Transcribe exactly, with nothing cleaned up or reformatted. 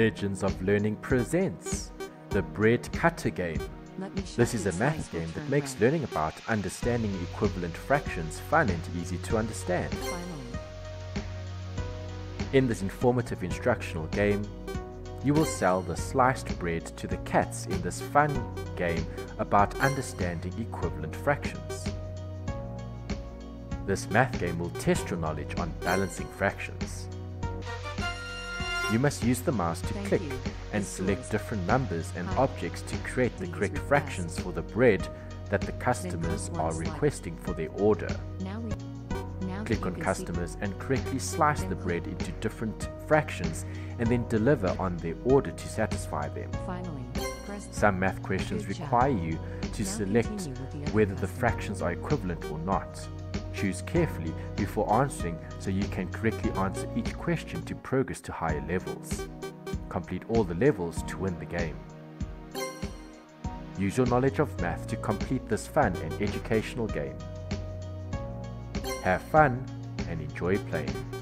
Legends of Learning presents the Bread Cutter Game. This is a math game that makes learning about understanding equivalent fractions fun and easy to understand. In this informative instructional game, you will sell the sliced bread to the cats in this fun game about understanding equivalent fractions. This math game will test your knowledge on balancing fractions. You must use the mouse to click and select different numbers and objects to create the correct fractions for the bread that the customers are requesting for their order. Click on customers and correctly slice the bread into different fractions and then deliver on their order to satisfy them. Some math questions require you to select whether the fractions are equivalent or not. Choose carefully before answering so you can correctly answer each question to progress to higher levels. Complete all the levels to win the game. Use your knowledge of math to complete this fun and educational game. Have fun and enjoy playing.